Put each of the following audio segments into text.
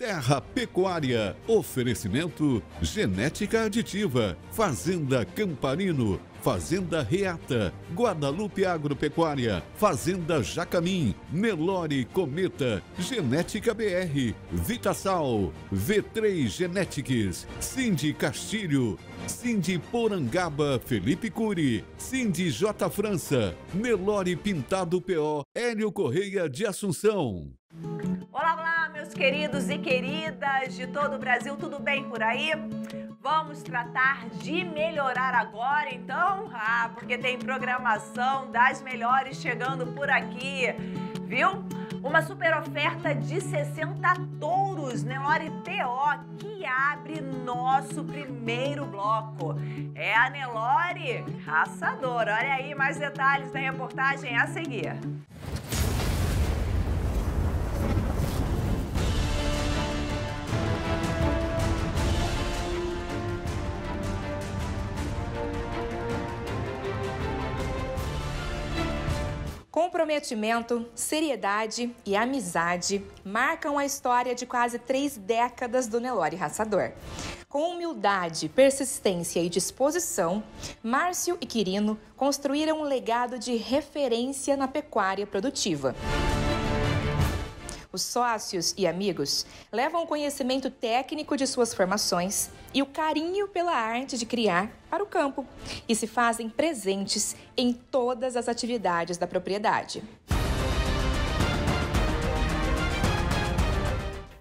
Terra Pecuária, oferecimento Genética Aditiva, Fazenda Camparino, Fazenda Reata, Guadalupe Agropecuária, Fazenda Jacamim, Melori Cometa, Genética BR, Vita Sal, V3 Genetics, Sindi Castilho, Cindy Porangaba, Felipe Curi, Cindy J. França, Melori Pintado PO, Hélio Correia de Assunção. Olá, olá, meus queridos e queridas de todo o Brasil, tudo bem por aí? Vamos tratar de melhorar agora, então? Ah, porque tem programação das melhores chegando por aqui, viu? Uma super oferta de 60 touros, Nelore PO, que abre nosso primeiro bloco. É a Nelore Raçador. Olha aí, mais detalhes da reportagem a seguir. Comprometimento, seriedade e amizade marcam a história de quase 3 décadas do Nelore Raçador. Com humildade, persistência e disposição, Márcio e Quirino construíram um legado de referência na pecuária produtiva. Os sócios e amigos levam o conhecimento técnico de suas formações e o carinho pela arte de criar para o campo e se fazem presentes em todas as atividades da propriedade.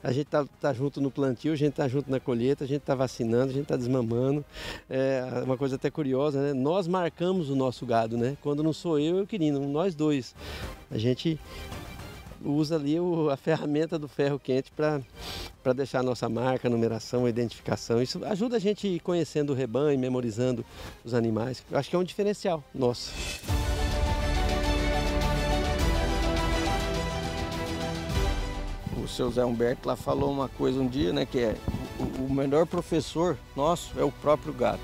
A gente tá junto no plantio, a gente tá junto na colheita, a gente tá vacinando, a gente tá desmamando. É uma coisa até curiosa, né? Nós marcamos o nosso gado, né? Quando não sou eu e o Quirino, nós dois. A gente usa ali a ferramenta do ferro quente para deixar a nossa marca, a numeração, a identificação. Isso ajuda a gente a ir conhecendo o rebanho, memorizando os animais. Eu acho que é um diferencial nosso. O seu Zé Humberto lá falou uma coisa um dia, né, que é o melhor professor nosso é o próprio gado,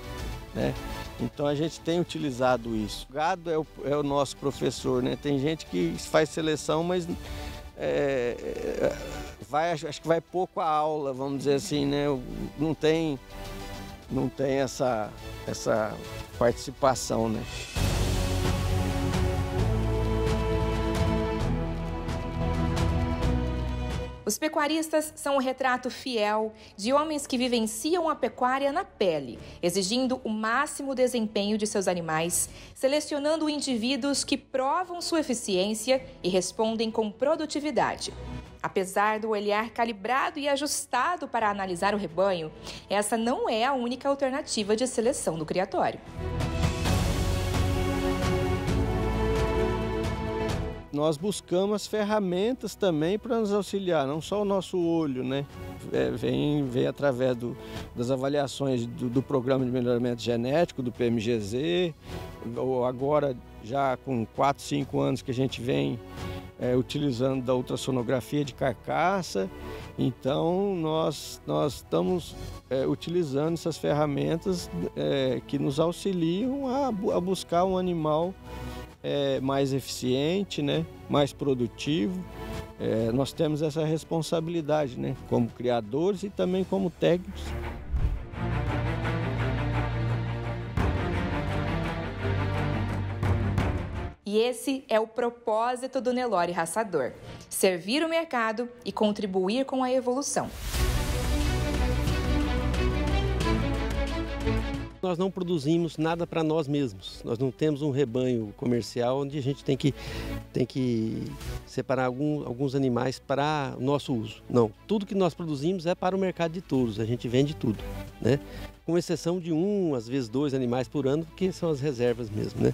né? Então a gente tem utilizado isso. O gado é o nosso professor, né? Tem gente que faz seleção, mas acho que vai pouco a aula, vamos dizer assim, né? Não tem essa participação, né? Os pecuaristas são um retrato fiel de homens que vivenciam a pecuária na pele, exigindo o máximo desempenho de seus animais, selecionando indivíduos que provam sua eficiência e respondem com produtividade. Apesar do olhar calibrado e ajustado para analisar o rebanho, essa não é a única alternativa de seleção do criatório. Nós buscamos ferramentas também para nos auxiliar, não só o nosso olho, né? Vem através das avaliações do Programa de Melhoramento Genético, do PMGZ, ou agora já com 4, 5 anos que a gente vem utilizando da ultrassonografia de carcaça. Então, nós estamos utilizando essas ferramentas que nos auxiliam a buscar um animal mais eficiente, né? Mais produtivo. Nós temos essa responsabilidade, né? Como criadores e também como técnicos. E esse é o propósito do Nelore Raçador: servir o mercado e contribuir com a evolução. Nós não produzimos nada para nós mesmos, nós não temos um rebanho comercial onde a gente tem que separar alguns animais para o nosso uso. Não, tudo que nós produzimos é para o mercado de touros, a gente vende tudo, né? Com exceção de 1, às vezes 2 animais por ano, que são as reservas mesmo, né?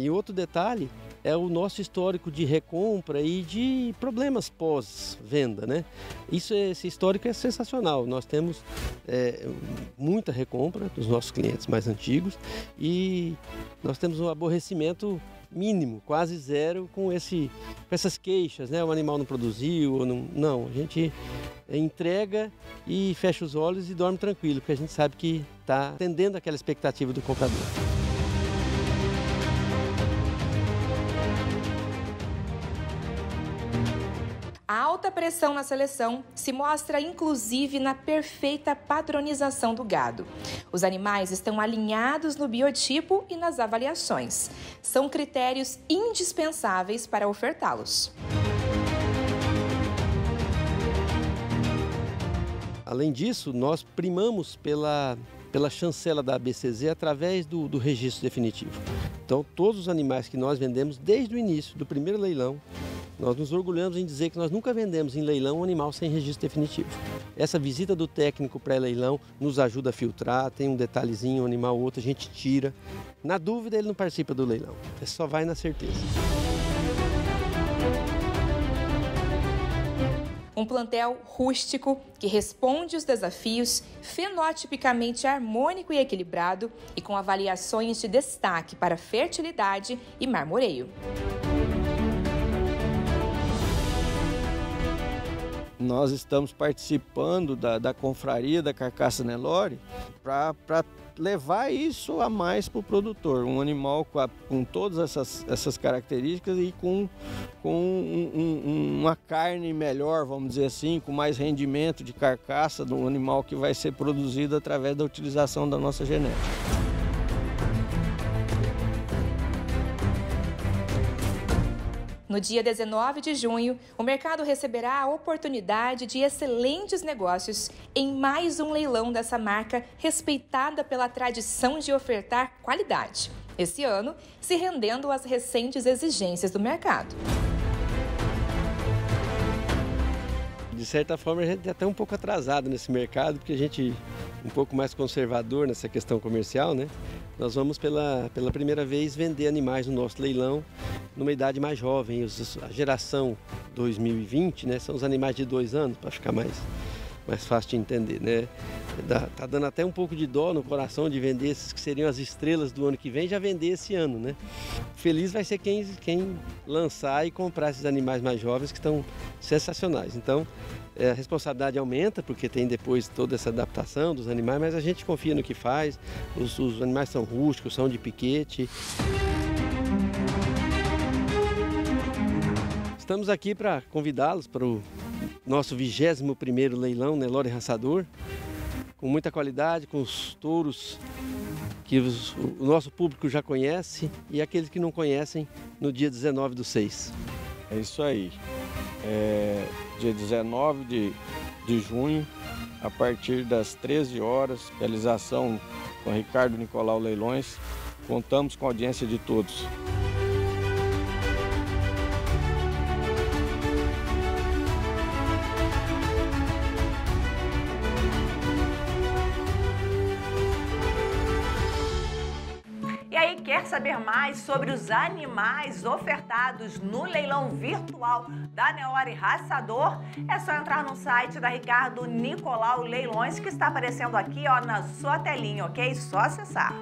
E outro detalhe é o nosso histórico de recompra e de problemas pós-venda, né? Esse histórico é sensacional. Nós temos muita recompra dos nossos clientes mais antigos e nós temos um aborrecimento mínimo, quase zero, com essas queixas, né? O animal não produziu, ou não, a gente entrega e fecha os olhos e dorme tranquilo, porque a gente sabe que está atendendo aquela expectativa do comprador. A alta pressão na seleção se mostra inclusive na perfeita padronização do gado. Os animais estão alinhados no biotipo e nas avaliações. São critérios indispensáveis para ofertá-los. Além disso, nós primamos pela chancela da ABCZ através do registro definitivo. Então, todos os animais que nós vendemos desde o início do primeiro leilão, nós nos orgulhamos em dizer que nós nunca vendemos em leilão um animal sem registro definitivo. Essa visita do técnico pré-leilão nos ajuda a filtrar, tem um detalhezinho, um animal ou outro, a gente tira. Na dúvida, ele não participa do leilão, ele só vai na certeza. Um plantel rústico que responde os desafios, fenotipicamente harmônico e equilibrado e com avaliações de destaque para fertilidade e marmoreio. Nós estamos participando da confraria da carcaça Nelore para levar isso a mais para o produtor. Um animal com todas essas características e com uma carne melhor, vamos dizer assim, com mais rendimento de carcaça de um animal que vai ser produzido através da utilização da nossa genética. No dia 19 de junho, o mercado receberá a oportunidade de excelentes negócios em mais um leilão dessa marca respeitada pela tradição de ofertar qualidade, esse ano se rendendo às recentes exigências do mercado. De certa forma, a gente é até um pouco atrasado nesse mercado, porque a gente é um pouco mais conservador nessa questão comercial, né? Nós vamos pela primeira vez vender animais no nosso leilão numa idade mais jovem. A geração 2020, né, são os animais de 2 anos, para ficar mais fácil de entender, né? Tá dando até um pouco de dó no coração de vender esses que seriam as estrelas do ano que vem, já vender esse ano, né? Feliz vai ser quem lançar e comprar esses animais mais jovens que estão sensacionais. Então, a responsabilidade aumenta, porque tem depois toda essa adaptação dos animais, mas a gente confia no que faz, os animais são rústicos, são de piquete. Estamos aqui para convidá-los para o nosso 21º leilão Nelore Raçador, com muita qualidade, com os touros que o nosso público já conhece e aqueles que não conhecem, no dia 19/6. É isso aí. Dia 19 de junho, a partir das 13 horas, realização com Ricardo Nicolau Leilões. Contamos com a audiência de todos. Quer saber mais sobre os animais ofertados no leilão virtual da Nelore Raçador? É só entrar no site da Ricardo Nicolau Leilões, que está aparecendo aqui, ó, na sua telinha, ok? Só acessar.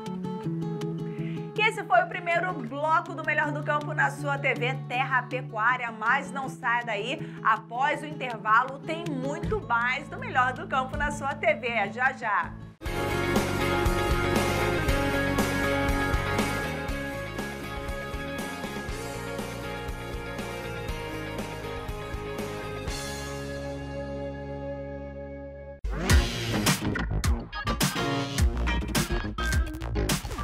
E esse foi o primeiro bloco do Melhor do Campo na sua TV Terra Pecuária, mas não saia daí, após o intervalo tem muito mais do Melhor do Campo na sua TV, já já!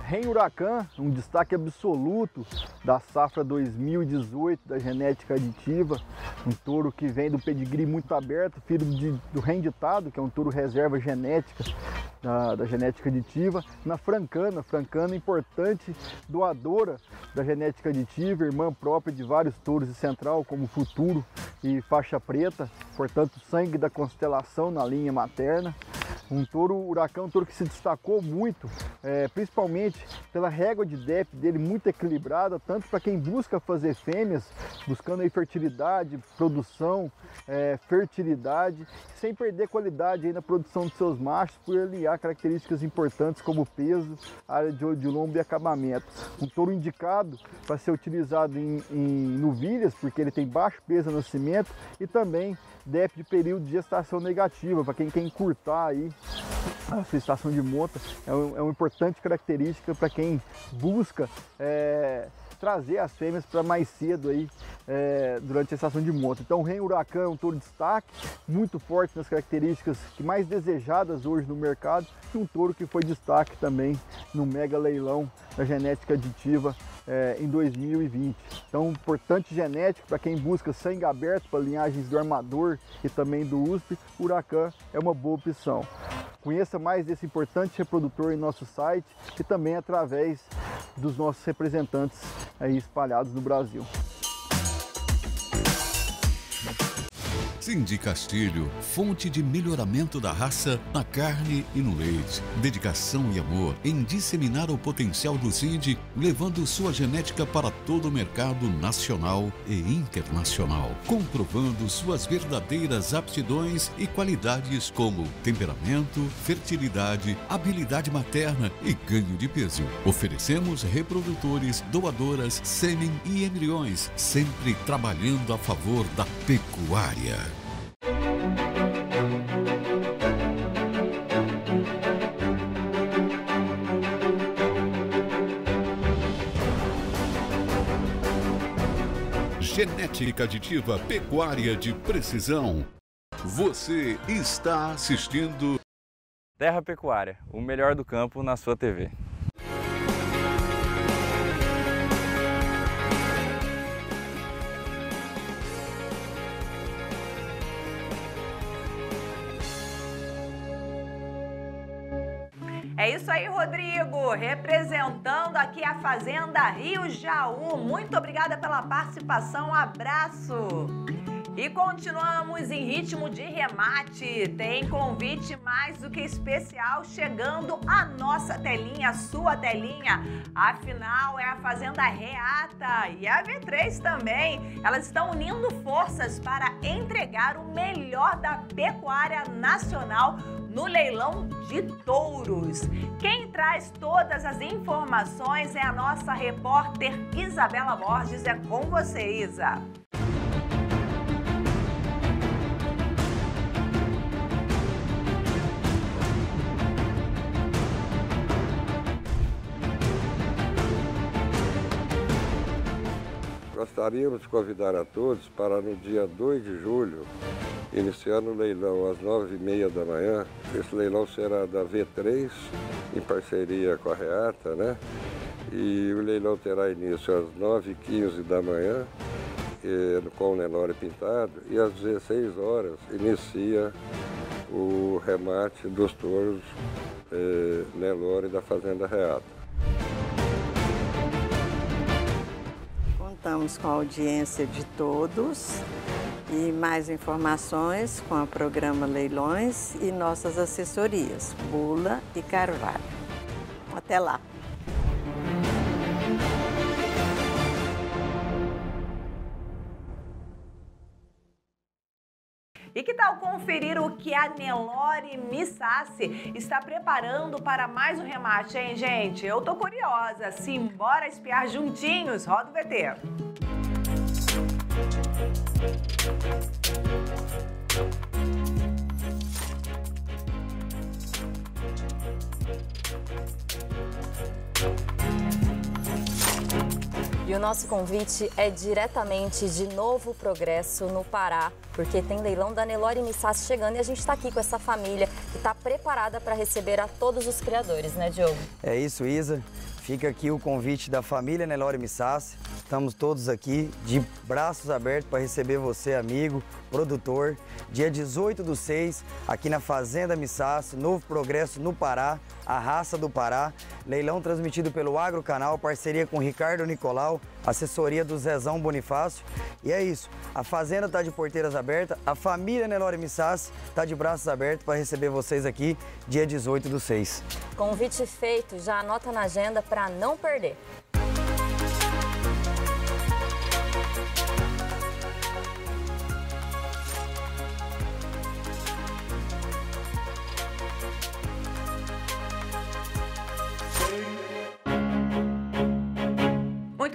Rei Huracán, um destaque absoluto da safra 2018 da Genética Aditiva, um touro que vem do pedigree muito aberto, filho do Rei Ditado, que é um touro reserva genética da Genética Aditiva, na Francana, importante doadora da Genética Aditiva, irmã própria de vários touros de Central, como Futuro e Faixa Preta, portanto sangue da constelação na linha materna. Um touro Huracão, um touro que se destacou muito, principalmente pela régua de DEP dele muito equilibrada, tanto para quem busca fazer fêmeas, buscando aí fertilidade, produção, fertilidade, sem perder qualidade aí na produção dos seus machos, por aliar características importantes como peso, área de olho de lombo e acabamento. Um touro indicado para ser utilizado em novilhas, porque ele tem baixo peso no nascimento e também DEP de período de gestação negativa, para quem quer encurtar aí a sua estação de monta, é uma importante característica para quem busca trazer as fêmeas para mais cedo aí durante a estação de monta. Então o Rei Huracão é um touro de destaque, muito forte nas características que mais desejadas hoje no mercado, e um touro que foi destaque também no mega leilão da genética aditiva em 2020. Então um importante genético para quem busca sangue aberto para linhagens do Armador e também do USP, Huracán é uma boa opção. Conheça mais desse importante reprodutor em nosso site e também através dos nossos representantes aí espalhados no Brasil. Sindi Castilho, fonte de melhoramento da raça na carne e no leite. Dedicação e amor em disseminar o potencial do Sindi, levando sua genética para todo o mercado nacional e internacional, comprovando suas verdadeiras aptidões e qualidades como temperamento, fertilidade, habilidade materna e ganho de peso. Oferecemos reprodutores, doadoras, sêmen e embriões, sempre trabalhando a favor da pecuária. Genética aditiva pecuária de precisão. Você está assistindo Terra Pecuária, o melhor do campo na sua TV. É isso aí, Rodrigo, representando aqui a Fazenda Rio Jaú. Muito obrigada pela participação, um abraço. E continuamos em ritmo de remate. Tem convite mais do que especial chegando à nossa telinha, à sua telinha. Afinal, é a Fazenda Reata e a V3 também. Elas estão unindo forças para entregar o melhor da pecuária nacional no leilão de touros. Quem traz todas as informações é a nossa repórter Isabela Borges. É com você, Isa. Gostaríamos de convidar a todos para no dia 2 de julho, iniciando o leilão às 9h30 da manhã. Esse leilão será da V3, em parceria com a Reata, né? E o leilão terá início às 9h15 da manhã, com o Nelore Pintado, e às 16 horas inicia o remate dos touros Nelore da Fazenda Reata. Contamos com a audiência de todos e mais informações com o programa Leilões e nossas assessorias, Bula e Carvalho. Até lá! E que tal conferir o que a Nelore Missassi está preparando para mais um remate, hein, gente? Eu tô curiosa, simbora espiar juntinhos. Roda o VT. E o nosso convite é diretamente de Novo Progresso, no Pará, porque tem leilão da Nelore Missassi chegando e a gente está aqui com essa família que está preparada para receber a todos os criadores, né, Diogo? É isso, Isa. Fica aqui o convite da família Nelore Missassi. Estamos todos aqui de braços abertos para receber você, amigo, produtor. Dia 18/6, aqui na Fazenda Missassi, Novo Progresso, no Pará, a raça do Pará. Leilão transmitido pelo AgroCanal, parceria com Ricardo Nicolau, assessoria do Zezão Bonifácio. E é isso, a Fazenda está de porteiras abertas, a família Nelore Missassi está de braços abertos para receber vocês aqui, dia 18/6. Convite feito, já anota na agenda para não perder.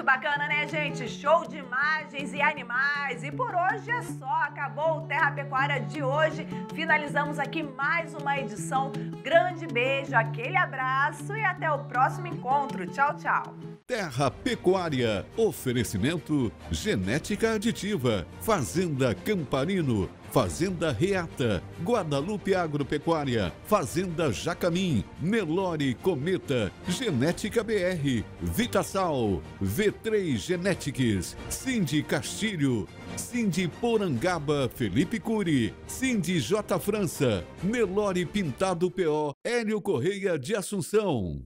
Bacana, né, gente? Show de imagens e animais. E por hoje é só. Acabou o Terra Pecuária de hoje. Finalizamos aqui mais uma edição. Grande beijo, aquele abraço e até o próximo encontro. Tchau, tchau. Terra Pecuária, oferecimento Genética Aditiva, Fazenda Camparino, Fazenda Reata, Guadalupe Agropecuária, Fazenda Jacamim, Melori Cometa, Genética BR, Vita Sal, V3 Genetics, Sindi Castilho, Cindy Porangaba, Felipe Curi, Cindy J. França, Melori Pintado PO, Hélio Correia de Assunção.